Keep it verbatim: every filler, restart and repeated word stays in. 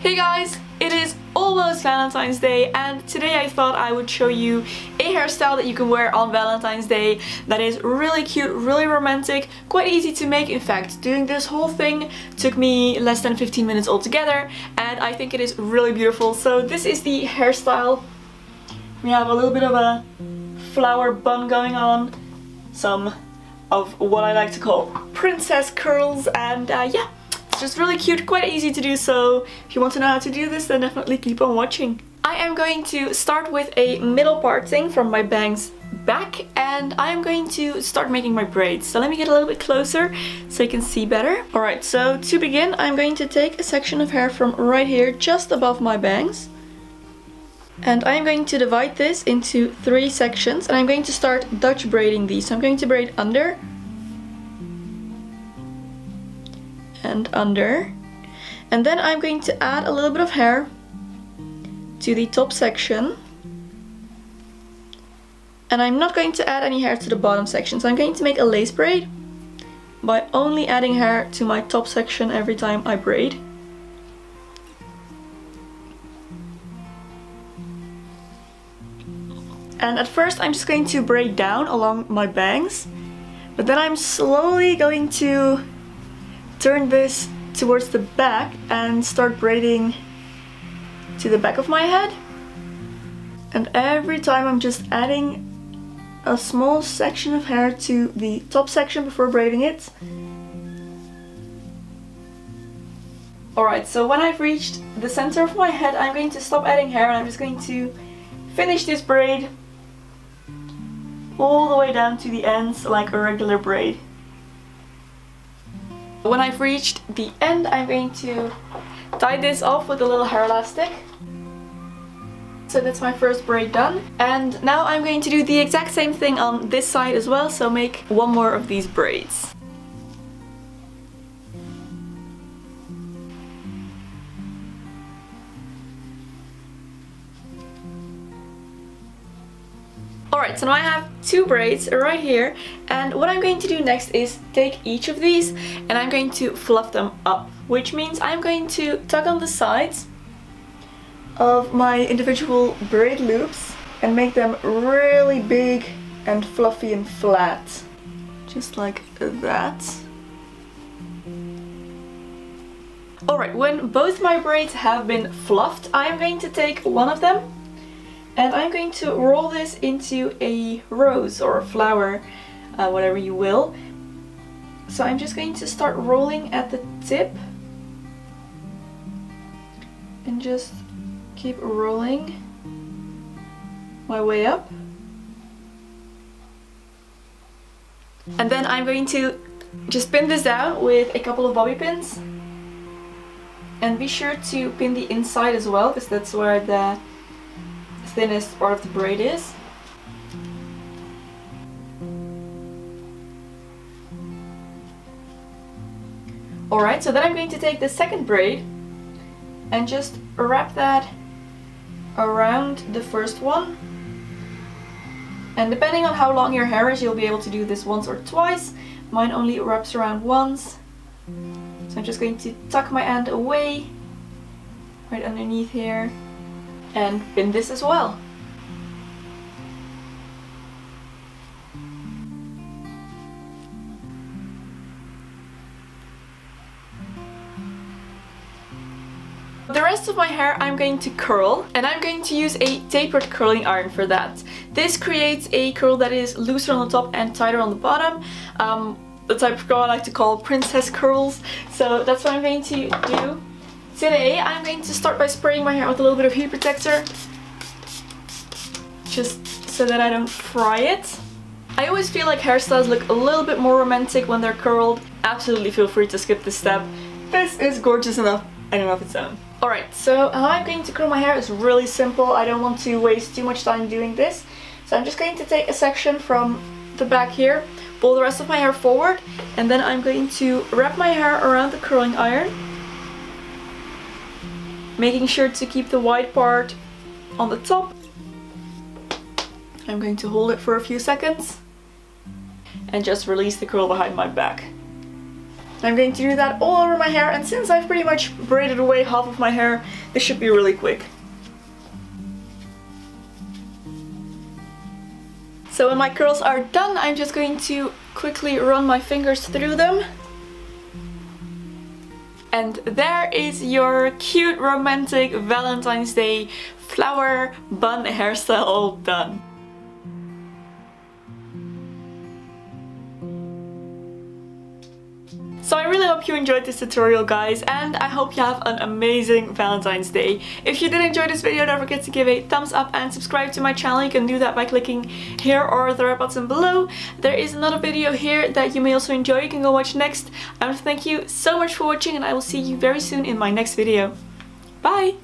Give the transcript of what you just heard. Hey guys, it is almost Valentine's Day, and today I thought I would show you a hairstyle that you can wear on Valentine's Day that is really cute, really romantic, quite easy to make. In fact, doing this whole thing took me less than fifteen minutes altogether, and I think it is really beautiful. So this is the hairstyle. We have a little bit of a flower bun going on, some of what I like to call princess curls, and uh, yeah. Just really cute, quite easy to do, so if you want to know how to do this, then definitely keep on watching. I am going to start with a middle parting from my bangs back, and I am going to start making my braids. So let me get a little bit closer so you can see better. Alright, so to begin, I'm going to take a section of hair from right here, just above my bangs. And I am going to divide this into three sections, and I'm going to start Dutch braiding these. So I'm going to braid under, and under, and then I'm going to add a little bit of hair to the top section, and I'm not going to add any hair to the bottom section, so I'm going to make a lace braid by only adding hair to my top section every time I braid. And at first I'm just going to braid down along my bangs, but then I'm slowly going to turn this towards the back and start braiding to the back of my head. And every time I'm just adding a small section of hair to the top section before braiding it. Alright, so when I've reached the center of my head, I'm going to stop adding hair, and I'm just going to finish this braid all the way down to the ends like a regular braid. When I've reached the end, I'm going to tie this off with a little hair elastic. So that's my first braid done. And now I'm going to do the exact same thing on this side as well, so make one more of these braids. Alright, so now I have two braids right here, and what I'm going to do next is take each of these and I'm going to fluff them up, which means I'm going to tuck on the sides of my individual braid loops and make them really big and fluffy and flat, just like that. Alright, when both my braids have been fluffed, I'm going to take one of them and I'm going to roll this into a rose or a flower, uh, whatever you will. So I'm just going to start rolling at the tip and just keep rolling my way up. And then I'm going to just pin this down with a couple of bobby pins. And be sure to pin the inside as well, because that's where the thinnest part of the braid is. Alright, so then I'm going to take the second braid and just wrap that around the first one. And depending on how long your hair is, you'll be able to do this once or twice. Mine only wraps around once. So I'm just going to tuck my end away right underneath here and pin this as well. The rest of my hair I'm going to curl, and I'm going to use a tapered curling iron for that. This creates a curl that is looser on the top and tighter on the bottom, um, the type of curl I like to call princess curls, so that's what I'm going to do. Today I'm going to start by spraying my hair with a little bit of heat protector, just so that I don't fry it. I always feel like hairstyles look a little bit more romantic when they're curled. Absolutely feel free to skip this step. This is gorgeous enough and enough its own. Alright, so how I'm going to curl my hair is really simple. I don't want to waste too much time doing this. So I'm just going to take a section from the back here, pull the rest of my hair forward, and then I'm going to wrap my hair around the curling iron, making sure to keep the white part on the top. I'm going to hold it for a few seconds and just release the curl behind my back. I'm going to do that all over my hair, and since I've pretty much braided away half of my hair, this should be really quick. So when my curls are done, I'm just going to quickly run my fingers through them. And there is your cute romantic Valentine's Day flower bun hairstyle all done. So I really hope you enjoyed this tutorial, guys, and I hope you have an amazing Valentine's Day. If you did enjoy this video, don't forget to give a thumbs up and subscribe to my channel. You can do that by clicking here or the red button below. There is another video here that you may also enjoy. You can go watch next. I want to thank you so much for watching, and I will see you very soon in my next video. Bye!